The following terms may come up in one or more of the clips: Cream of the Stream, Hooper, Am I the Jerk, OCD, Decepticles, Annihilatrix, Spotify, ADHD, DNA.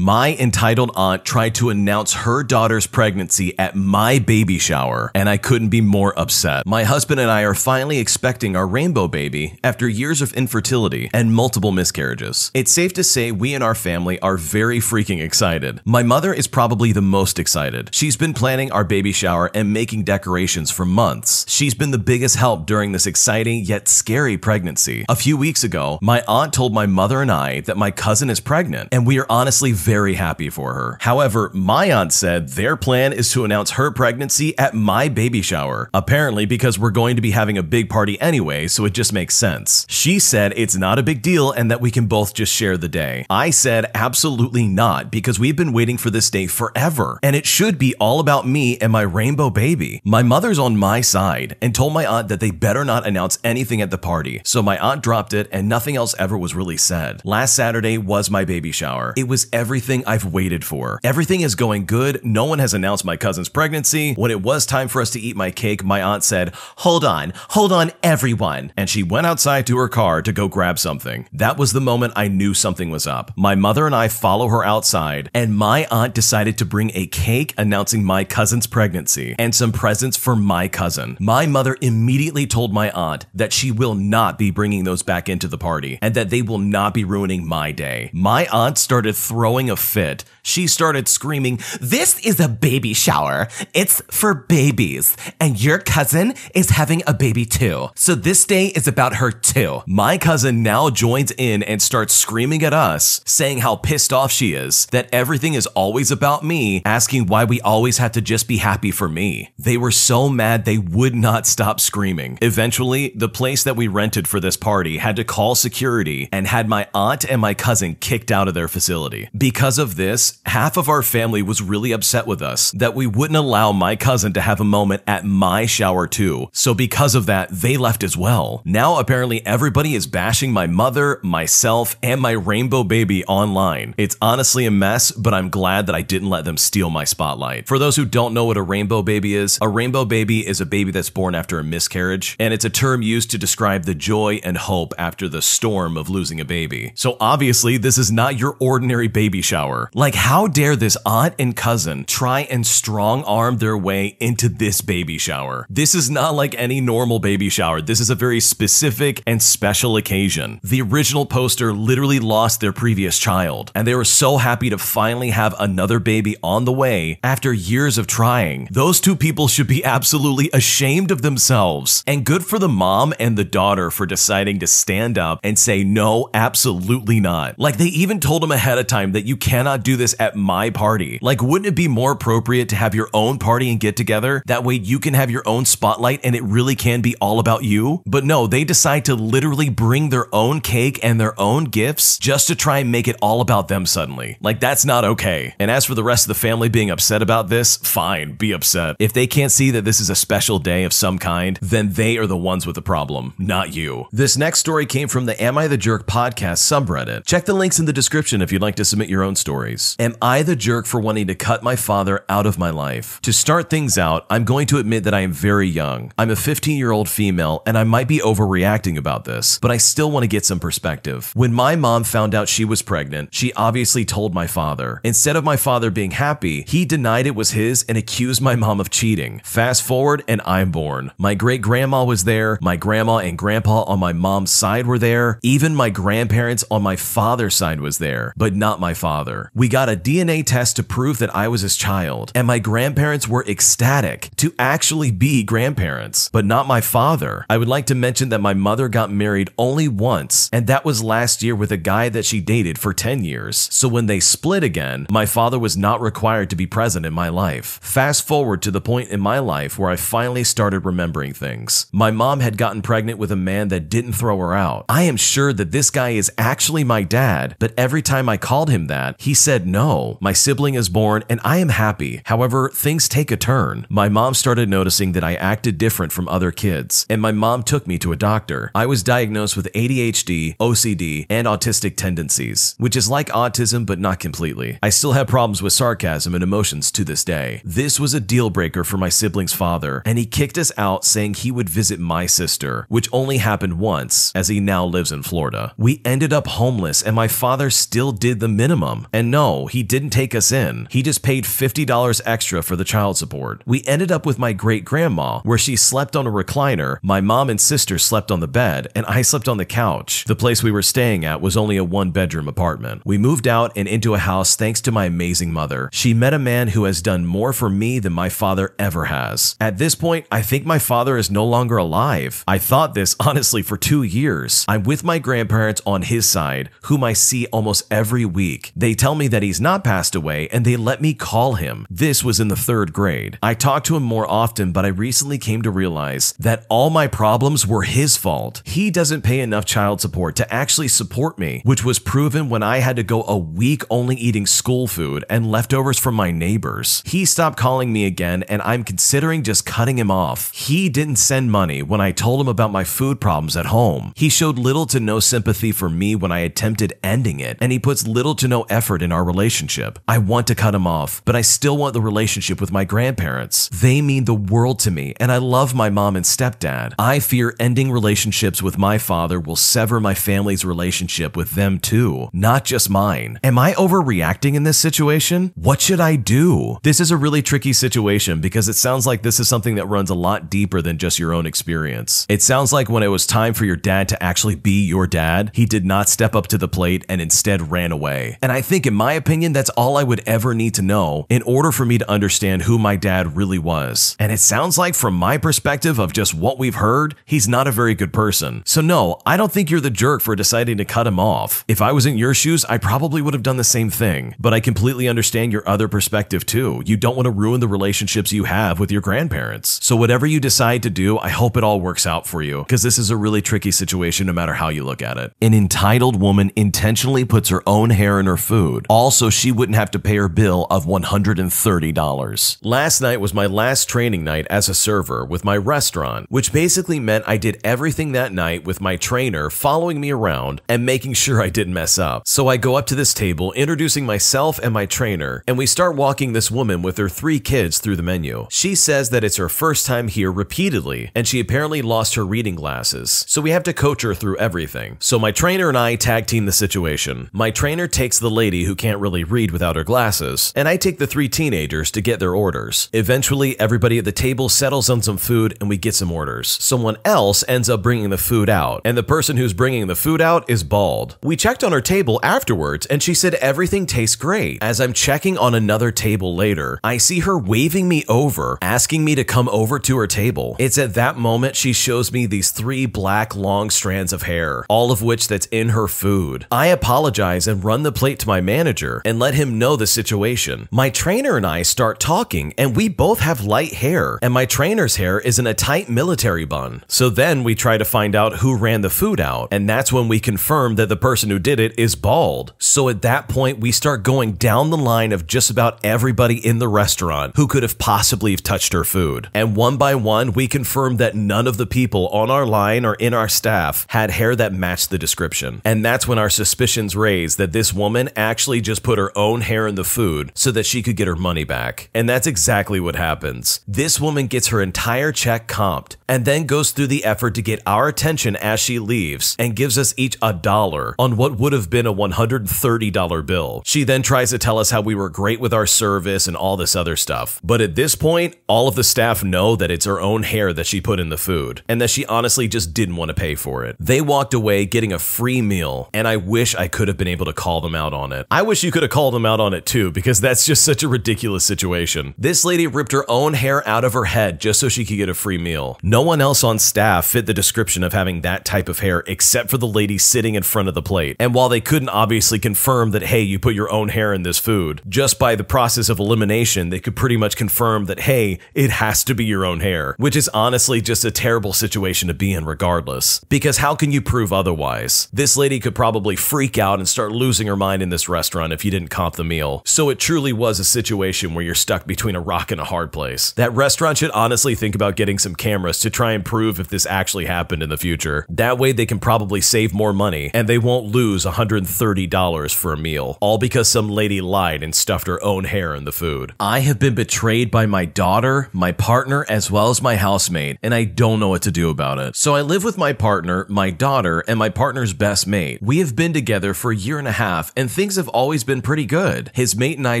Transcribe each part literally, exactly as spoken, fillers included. My entitled aunt tried to announce her daughter's pregnancy at my baby shower, and I couldn't be more upset. My husband and I are finally expecting our rainbow baby after years of infertility and multiple miscarriages. It's safe to say we and our family are very freaking excited. My mother is probably the most excited. She's been planning our baby shower and making decorations for months. She's been the biggest help during this exciting yet scary pregnancy. A few weeks ago, my aunt told my mother and I that my cousin is pregnant, and we are honestly very happy for her. However, my aunt said their plan is to announce her pregnancy at my baby shower, apparently because we're going to be having a big party anyway, so it just makes sense. She said it's not a big deal and that we can both just share the day. I said absolutely not, because we've been waiting for this day forever, and it should be all about me and my rainbow baby. My mother's on my side and told my aunt that they better not announce anything at the party, so my aunt dropped it and nothing else ever was really said. Last Saturday was my baby shower. It was every Everything I've waited for. Everything is going good. No one has announced my cousin's pregnancy. When it was time for us to eat my cake, my aunt said, "Hold on, hold on, everyone." And she went outside to her car to go grab something. That was the moment I knew something was up. My mother and I follow her outside, and my aunt decided to bring a cake announcing my cousin's pregnancy and some presents for my cousin. My mother immediately told my aunt that she will not be bringing those back into the party and that they will not be ruining my day. My aunt started throwing a fit. She started screaming, "This is a baby shower. It's for babies. And your cousin is having a baby too. So this day is about her too." My cousin now joins in and starts screaming at us, saying how pissed off she is, that everything is always about me, asking why we always have to just be happy for me. They were so mad they would not stop screaming. Eventually, the place that we rented for this party had to call security and had my aunt and my cousin kicked out of their facility. Because of this, half of our family was really upset with us that we wouldn't allow my cousin to have a moment at my shower too. So because of that, they left as well. Now apparently everybody is bashing my mother, myself, and my rainbow baby online. It's honestly a mess, but I'm glad that I didn't let them steal my spotlight. For those who don't know what a rainbow baby is, a rainbow baby is a baby that's born after a miscarriage, and it's a term used to describe the joy and hope after the storm of losing a baby. So obviously this is not your ordinary baby shower. Like, how dare this aunt and cousin try and strong arm their way into this baby shower? This is not like any normal baby shower. This is a very specific and special occasion. The original poster literally lost their previous child, and they were so happy to finally have another baby on the way after years of trying. Those two people should be absolutely ashamed of themselves, and good for the mom and the daughter for deciding to stand up and say, "No, absolutely not." Like, they even told him ahead of time that you cannot do this at my party. Like, wouldn't it be more appropriate to have your own party and get together? That way you can have your own spotlight and it really can be all about you. But no, they decide to literally bring their own cake and their own gifts just to try and make it all about them suddenly. Like, that's not okay. And as for the rest of the family being upset about this, fine, be upset. If they can't see that this is a special day of some kind, then they are the ones with the problem, not you. This next story came from the Am I the Jerk podcast subreddit. Check the links in the description if you'd like to submit your own stories. Am I the jerk for wanting to cut my father out of my life? To start things out, I'm going to admit that I am very young. I'm a fifteen-year-old female, and I might be overreacting about this, but I still want to get some perspective. When my mom found out she was pregnant, she obviously told my father. Instead of my father being happy, he denied it was his and accused my mom of cheating. Fast forward, and I'm born. My great-grandma was there. My grandma and grandpa on my mom's side were there. Even my grandparents on my father's side was there, but not my father. Father. We got a D N A test to prove that I was his child, and my grandparents were ecstatic to actually be grandparents, but not my father. I would like to mention that my mother got married only once, and that was last year with a guy that she dated for ten years. So when they split again, my father was not required to be present in my life. Fast forward to the point in my life where I finally started remembering things. My mom had gotten pregnant with a man that didn't throw her out. I am sure that this guy is actually my dad, but every time I called him that, he said no. My sibling is born and I am happy. However, things take a turn. My mom started noticing that I acted different from other kids, and my mom took me to a doctor. I was diagnosed with A D H D, O C D, and autistic tendencies, which is like autism but not completely. I still have problems with sarcasm and emotions to this day. This was a deal breaker for my sibling's father, and he kicked us out, saying he would visit my sister, which only happened once, as he now lives in Florida. We ended up homeless, and my father still did the minimum. minimum. And no, he didn't take us in. He just paid fifty dollars extra for the child support. We ended up with my great-grandma, where she slept on a recliner, my mom and sister slept on the bed, and I slept on the couch. The place we were staying at was only a one-bedroom apartment. We moved out and into a house thanks to my amazing mother. She met a man who has done more for me than my father ever has. At this point, I think my father is no longer alive. I thought this, honestly, for two years. I'm with my grandparents on his side, whom I see almost every week. They tell me that he's not passed away, and they let me call him. This was in the third grade. I talked to him more often, but I recently came to realize that all my problems were his fault. He doesn't pay enough child support to actually support me, which was proven when I had to go a week only eating school food and leftovers from my neighbors. He stopped calling me again, and I'm considering just cutting him off. He didn't send money when I told him about my food problems at home. He showed little to no sympathy for me when I attempted ending it, and he puts little to no effort in our relationship. I want to cut him off, but I still want the relationship with my grandparents. They mean the world to me, and I love my mom and stepdad. I fear ending relationships with my father will sever my family's relationship with them too, not just mine. Am I overreacting in this situation? What should I do? This is a really tricky situation because it sounds like this is something that runs a lot deeper than just your own experience. It sounds like when it was time for your dad to actually be your dad, he did not step up to the plate and instead ran away. And I think, in my opinion, that's all I would ever need to know in order for me to understand who my dad really was. And it sounds like, from my perspective of just what we've heard, he's not a very good person. So no, I don't think you're the jerk for deciding to cut him off. If I was in your shoes, I probably would have done the same thing. But I completely understand your other perspective too. You don't want to ruin the relationships you have with your grandparents. So whatever you decide to do, I hope it all works out for you, because this is a really tricky situation no matter how you look at it. An entitled woman intentionally puts her own hair in her food. Also, she wouldn't have to pay her bill of one hundred thirty dollars. Last night was my last training night as a server with my restaurant, which basically meant I did everything that night with my trainer following me around and making sure I didn't mess up. So I go up to this table, introducing myself and my trainer, and we start walking this woman with her three kids through the menu. She says that it's her first time here repeatedly, and she apparently lost her reading glasses, so we have to coach her through everything. So my trainer and I tag team the situation. My trainer takes the lady who can't really read without her glasses, and I take the three teenagers to get their orders. Eventually, everybody at the table settles on some food and we get some orders. Someone else ends up bringing the food out, and the person who's bringing the food out is bald. We checked on her table afterwards, and she said everything tastes great. As I'm checking on another table later, I see her waving me over, asking me to come over to her table. It's at that moment she shows me these three black long strands of hair, all of which that's in her food. I apologize and run the plate to my manager and let him know the situation. My trainer and I start talking, and we both have light hair, and my trainer's hair is in a tight military bun. So then we try to find out who ran the food out, and that's when we confirm that the person who did it is bald. So at that point we start going down the line of just about everybody in the restaurant who could have possibly have touched her food. And one by one we confirm that none of the people on our line or in our staff had hair that matched the description. And that's when our suspicions raised that this woman actually just put her own hair in the food so that she could get her money back. And that's exactly what happens. This woman gets her entire check comped and then goes through the effort to get our attention as she leaves and gives us each a dollar on what would have been a one hundred thirty dollar bill. She then tries to tell us how we were great with our service and all this other stuff. But at this point, all of the staff know that it's her own hair that she put in the food and that she honestly just didn't want to pay for it. They walked away getting a free meal, and I wish I could have been able to call them out on it. I wish you could have called them out on it too, because that's just such a ridiculous situation. This lady ripped her own hair out of her head just so she could get a free meal. No one else on staff fit the description of having that type of hair except for the lady sitting in front of the plate. And while they couldn't obviously confirm that, hey, you put your own hair in this food, just by the process of elimination, they could pretty much confirm that, hey, it has to be your own hair, which is honestly just a terrible situation to be in regardless, because how can you prove otherwise? This lady could probably freak out and start losing her mind in this restaurant if you didn't comp the meal. So it truly was a situation where you're stuck between a rock and a hard place. That restaurant should honestly think about getting some cameras to try and prove if this actually happened in the future. That way they can probably save more money and they won't lose one hundred thirty dollars for a meal, all because some lady lied and stuffed her own hair in the food. I have been betrayed by my daughter, my partner, as well as my housemate, and I don't know what to do about it. So I live with my partner, my daughter, and my partner's best mate. We have been together for a year and a half and and things have always been pretty good. His mate and I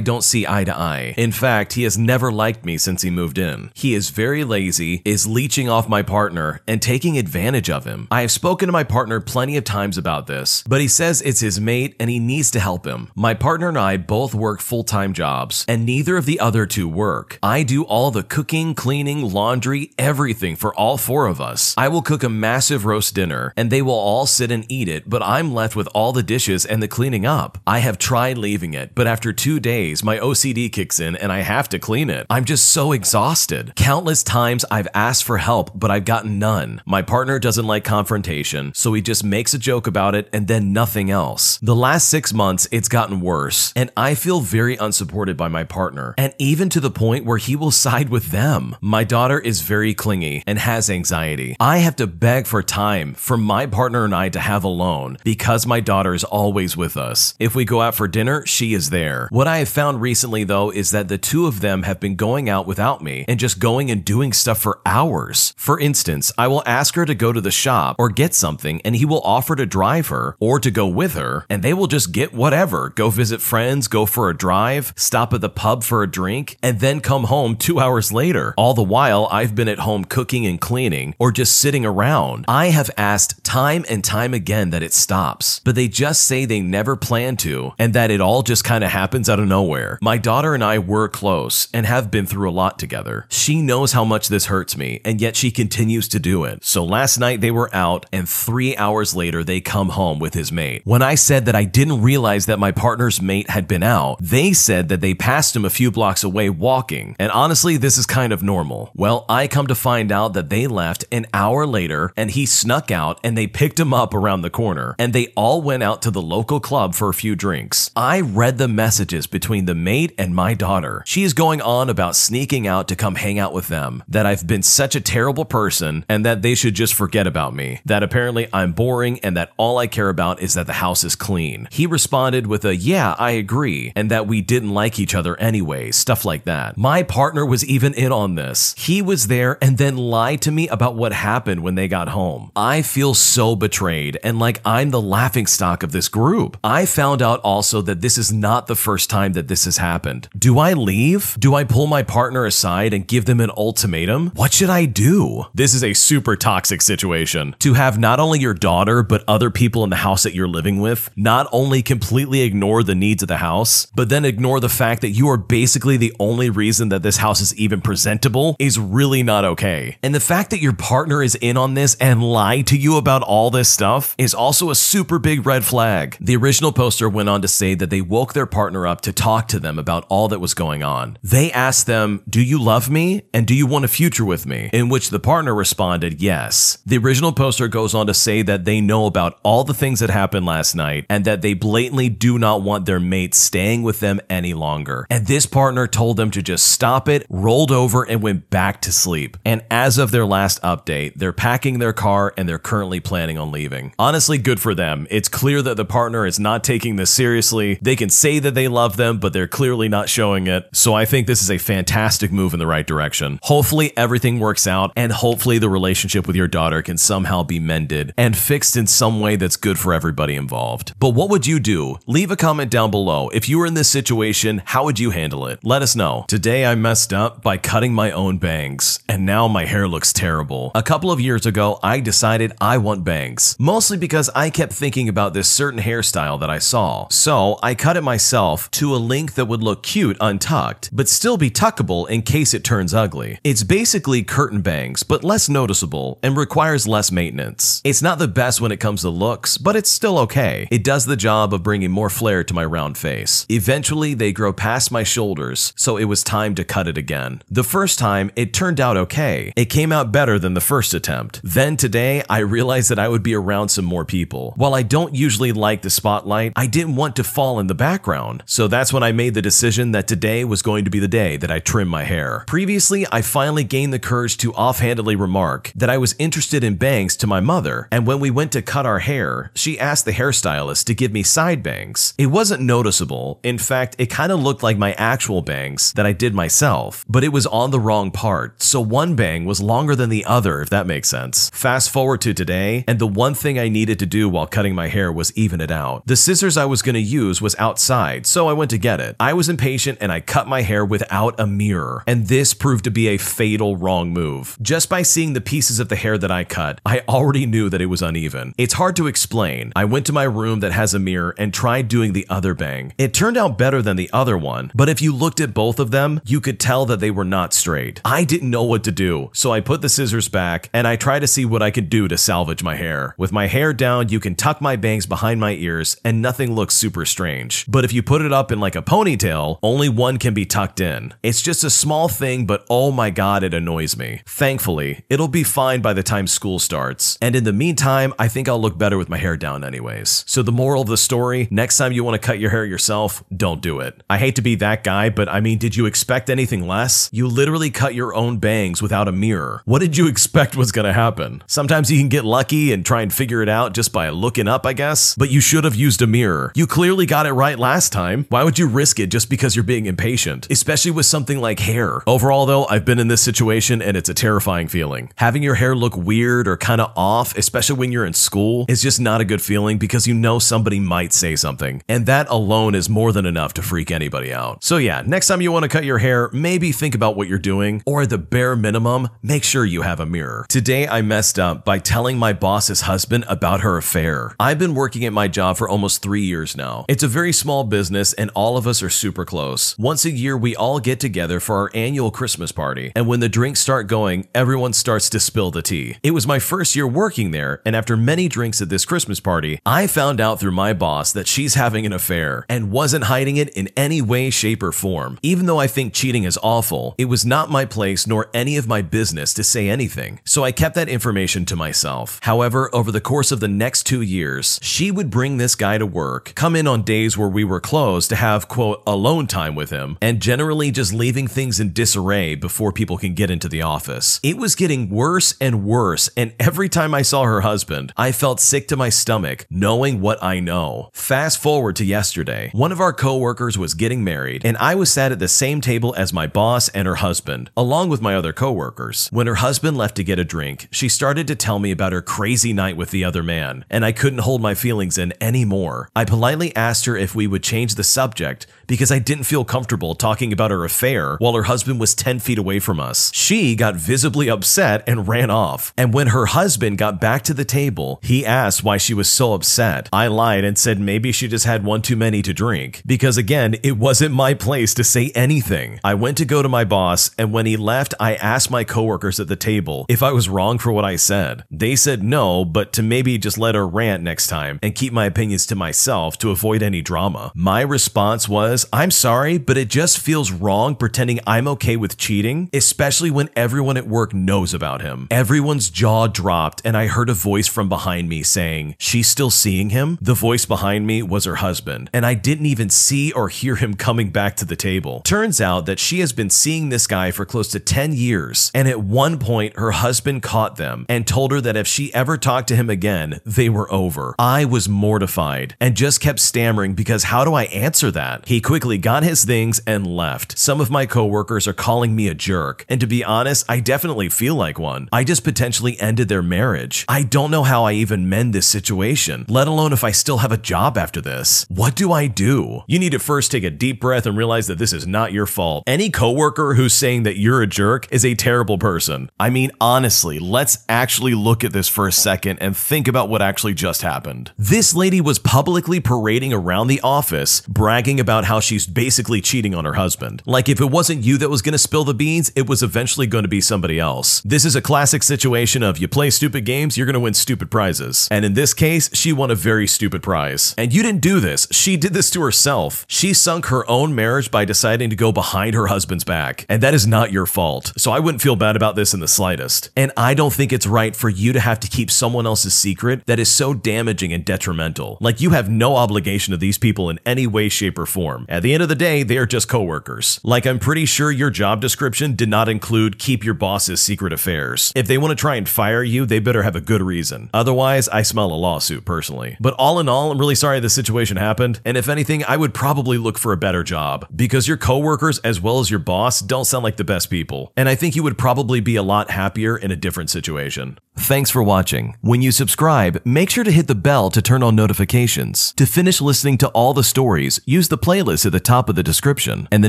don't see eye to eye. In fact, he has never liked me since he moved in. He is very lazy, is leeching off my partner, and taking advantage of him. I have spoken to my partner plenty of times about this, but he says it's his mate and he needs to help him. My partner and I both work full-time jobs, and neither of the other two work. I do all the cooking, cleaning, laundry, everything for all four of us. I will cook a massive roast dinner, and they will all sit and eat it, but I'm left with all the dishes and the cleaning up. I have tried leaving it, but after two days, my O C D kicks in and I have to clean it. I'm just so exhausted. Countless times I've asked for help, but I've gotten none. My partner doesn't like confrontation, so he just makes a joke about it and then nothing else. The last six months, it's gotten worse, and I feel very unsupported by my partner, and even to the point where he will side with them. My daughter is very clingy and has anxiety. I have to beg for time for my partner and I to have alone because my daughter is always with us. If we go out for dinner, she is there. What I have found recently, though, is that the two of them have been going out without me and just going and doing stuff for hours. For instance, I will ask her to go to the shop or get something, and he will offer to drive her or to go with her, and they will just get whatever, go visit friends, go for a drive, stop at the pub for a drink, and then come home two hours later. All the while, I've been at home cooking and cleaning or just sitting around. I have asked time and time again that it stops, but they just say they never plan to and that it all just kind of happens out of nowhere. My daughter and I were close and have been through a lot together. She knows how much this hurts me, and yet she continues to do it. So last night they were out, and three hours later they come home with his mate. When I said that I didn't realize that my partner's mate had been out, they said that they passed him a few blocks away walking, and honestly, this is kind of normal. Well, I come to find out that they left an hour later and he snuck out and they picked him up around the corner, and they all went out to the local club for a few drinks. I read the messages between the mate and my daughter. She is going on about sneaking out to come hang out with them, that I've been such a terrible person and that they should just forget about me, that apparently I'm boring and that all I care about is that the house is clean. He responded with a, yeah, I agree, and that we didn't like each other anyway, stuff like that. My partner was even in on this. He was there and then lied to me about what happened when they got home. I feel so betrayed and like I'm the laughingstock of this group. I found out also that this is not the first time that this has happened. Do I leave? Do I pull my partner aside and give them an ultimatum? What should I do? This is a super toxic situation. To have not only your daughter, but other people in the house that you're living with, not only completely ignore the needs of the house, but then ignore the fact that you are basically the only reason that this house is even presentable is really not okay. And the fact that your partner is in on this and lied to you about all this stuff is also a super big red flag. The original poster went on to say that they woke their partner up to talk to them about all that was going on. They asked them, do you love me? And do you want a future with me? In which the partner responded, yes. The original poster goes on to say that they know about all the things that happened last night and that they blatantly do not want their mate staying with them any longer. And this partner told them to just stop it, rolled over, and went back to sleep. And as of their last update, they're packing their car and they're currently planning on leaving. Honestly, good for them. It's clear that the partner is not taking this seriously. They can say that they love them, but they're clearly not showing it. So I think this is a fantastic move in the right direction. Hopefully everything works out, and hopefully the relationship with your daughter can somehow be mended and fixed in some way that's good for everybody involved. But what would you do? Leave a comment down below. If you were in this situation, how would you handle it? Let us know. Today I messed up by cutting my own bangs, and now my hair looks terrible. A couple of years ago, I decided I want bangs, mostly because I kept thinking about this certain hairstyle that I saw. So I cut it myself to a length that would look cute untucked, but still be tuckable in case it turns ugly. It's basically curtain bangs, but less noticeable and requires less maintenance. It's not the best when it comes to looks, but it's still okay. It does the job of bringing more flair to my round face. Eventually, they grow past my shoulders, so it was time to cut it again. The first time, it turned out okay. It came out better than the first attempt. Then today, I realized that I would be around some more people. While I don't usually like the spotlight, I didn't want to fall in the background, so that's when I made the decision that today was going to be the day that I trim my hair. Previously, I finally gained the courage to offhandedly remark that I was interested in bangs to my mother, and when we went to cut our hair, she asked the hairstylist to give me side bangs. It wasn't noticeable. In fact, it kind of looked like my actual bangs that I did myself, but it was on the wrong part, so one bang was longer than the other, if that makes sense. Fast forward to today, and the one thing I needed to do while cutting my hair was even it out. The scissors I was going to use was outside, so I went to get it. I was impatient and I cut my hair without a mirror, and this proved to be a fatal wrong move. Just by seeing the pieces of the hair that I cut, I already knew that it was uneven. It's hard to explain. I went to my room that has a mirror and tried doing the other bang. It turned out better than the other one, but if you looked at both of them, you could tell that they were not straight. I didn't know what to do, so I put the scissors back and I tried to see what I could do to salvage my hair. With my hair down, you can tuck my bangs behind my ears and nothing looks super strange. But if you put it up in like a ponytail, only one can be tucked in. It's just a small thing, but oh my god, it annoys me. Thankfully, it'll be fine by the time school starts. And in the meantime, I think I'll look better with my hair down anyways. So the moral of the story, next time you want to cut your hair yourself, don't do it. I hate to be that guy, but I mean, did you expect anything less? You literally cut your own bangs without a mirror. What did you expect was going to happen? Sometimes you can get lucky and try and figure it out just by looking up, I guess, but you should have used a mirror. You clearly got it right last time. Why would you risk it just because you're being impatient, especially with something like hair? Overall though, I've been in this situation and it's a terrifying feeling. Having your hair look weird or kind of off, especially when you're in school, is just not a good feeling because you know somebody might say something, and that alone is more than enough to freak anybody out. So yeah, next time you want to cut your hair, maybe think about what you're doing, or at the bare minimum, make sure you have a mirror. Today I messed up by telling my boss's husband about her affair. I've been working at my job for almost three years now. It's a very small business and all of us are super close. Once a year we all get together for our annual Christmas party, and when the drinks start going, everyone starts to spill the tea. It was my first year working there, and after many drinks at this Christmas party, I found out through my boss that she's having an affair and wasn't hiding it in any way, shape, or form. Even though I think cheating is awful, it was not my place nor any of my business to say anything, so I kept that information to myself. However, over the course of the next two years, she would bring this guy to work, come in on days where we were closed to have, quote, alone time with him, and generally just leaving things in disarray before people can get into the office. It was getting worse and worse, and every time I saw her husband, I felt sick to my stomach knowing what I know. Fast forward to yesterday, one of our co-workers was getting married, and I was sat at the same table as my boss and her husband, along with my other co-workers. When her husband left to get a drink, she started to tell me about her crazy night with the other man, and I couldn't hold my feelings in anymore. I politely asked her if we would change the subject because I didn't feel comfortable talking about her affair while her husband was ten feet away from us. She got visibly upset and ran off, and when her husband got back to the table, he asked why she was so upset. I lied and said maybe she just had one too many to drink, because again, it wasn't my place to say anything. I went to go to my boss, and when he left, I asked my coworkers at the table if I was wrong for what I said. They said no, but to maybe just let her rant next time and keep my opinions to myself to avoid any drama. My response was, I'm sorry, but it just feels wrong pretending I'm okay with cheating, especially when everyone at work knows about him. Everyone's jaw dropped, and I heard a voice from behind me saying, she's still seeing him? The voice behind me was her husband, and I didn't even see or hear him coming back to the table. Turns out that she has been seeing this guy for close to ten years, and at one point her husband caught them and told her that if she ever talked to him again, they were over. I was mortified and just kept stammering because how do I answer that? He quickly got his things and left. Some of my coworkers are calling me a jerk, and to be honest, I definitely feel like one. I just potentially ended their marriage. I don't know how I even mend this situation, let alone if I still have a job after this. What do I do? You need to first take a deep breath and realize that this is not your fault. Any coworker who's saying that you're a jerk is a terrible person. I mean, honestly, let's actually look at this for a second and think about what actually just happened. This lady was publicly parading around the office, bragging about how she's basically cheating on her husband. Like if it wasn't you that was going to spill the beans, it was eventually going to be somebody else. This is a classic situation of you play stupid games, you're going to win stupid prizes. And in this case, she won a very stupid prize. And you didn't do this. She did this to herself. She sunk her own marriage by deciding to go behind her husband's back. And that is not your fault. So I wouldn't feel bad about this in the slightest. And I don't think it's right for you to have to keep someone else's secret that is so damaging and detrimental. Like you have no obligation to these people in any way, shape, or form. At the end of the day, they are just coworkers. Like I'm pretty sure your job description did not include keep your boss's secret affairs. If they want to try and fire you, they better have a good reason. Otherwise, I smell a lawsuit personally. But all in all, I'm really sorry this situation happened. And if anything, I would probably look for a better job because your coworkers as well as your boss don't sound like the best people. And I think you would probably be a lot happier in a different situation. Thanks for watching. When you subscribe, make sure to hit the bell to turn on notifications. To finish listening to all the stories, use the playlist at the top of the description. And the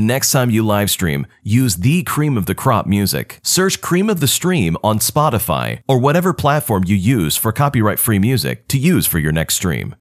next time you live stream, use the Cream of the Crop music. Search Cream of the Stream on Spotify or whatever platform you use for copyright-free music to use for your next stream.